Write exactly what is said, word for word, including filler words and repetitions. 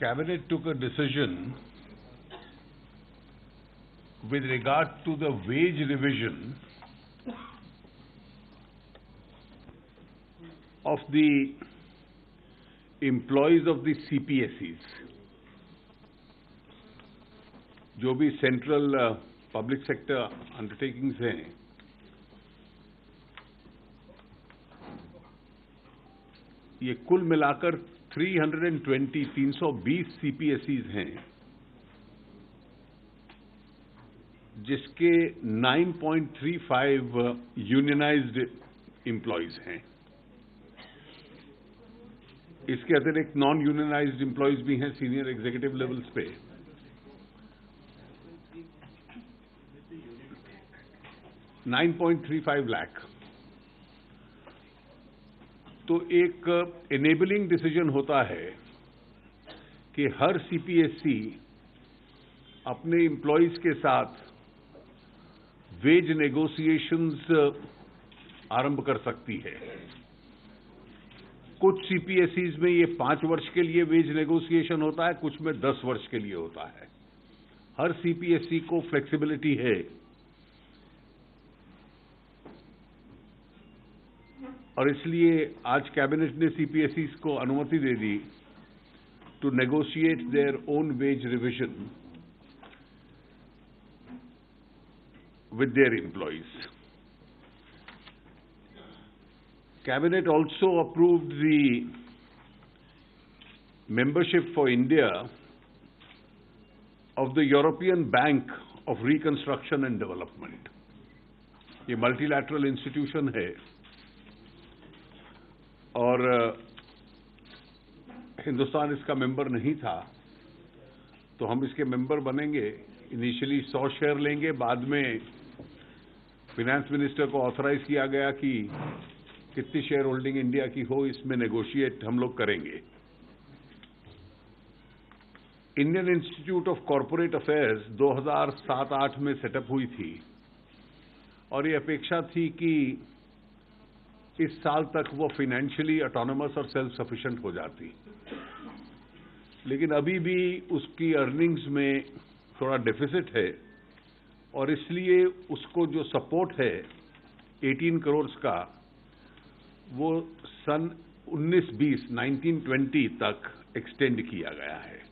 Cabinet took a decision with regard to the wage revision of the employees of the C P S Es, जो भी central public sector undertakings हैं, ये कुल मिलाकर तीन सौ बीस C P S Es हैं, जिसके नौ पॉइंट तीन पाँच यूनियनाइज्ड एम्प्लॉयज हैं। इसके अतिरिक्त नॉन यूनियनाइज्ड एम्प्लॉयज भी हैं सीनियर एग्जीक्यूटिव लेवल्स पे। नौ पॉइंट तीन पाँच लाख, तो एक इनेबलिंग डिसीजन होता है कि हर सीपीएससी अपने एम्प्लॉयज के साथ वेज नेगोशिएशंस आरंभ कर सकती है। कुछ सीपीएससीज में ये पांच वर्ष के लिए वेज नेगोशिएशन होता है, कुछ में दस वर्ष के लिए होता है। हर सीपीएससी को फ्लेक्सिबिलिटी है। और इसलिए आज कैबिनेट ने सीपीएसईज को अनुमति दे दी to negotiate their own wage revision with their employees. Cabinet also approved the membership for India of the European Bank of Reconstruction and Development. ये मल्टीलैटरल इंस्टीट्यूशन है और हिंदुस्तान इसका मेंबर नहीं था, तो हम इसके मेंबर बनेंगे। इनिशियली सौ शेयर लेंगे, बाद में फाइनेंस मिनिस्टर को ऑथराइज किया गया कि कितनी शेयर होल्डिंग इंडिया की हो, इसमें नेगोशिएट हम लोग करेंगे। Indian Institute of Corporate Affairs दो हज़ार सात आठ में सेटअप हुई थी और ये अपेक्षा थी कि इस साल तक वो फाइनेंशियली ऑटोनोमस और सेल्फ सफिशिएंट हो जाती, लेकिन अभी भी उसकी अर्निंग्स में थोड़ा डेफिसिट है और इसलिए उसको जो सपोर्ट है अठारह करोड़ का, वो सन उन्नीस बीस, उन्नीस बीस तक एक्सटेंड किया गया है।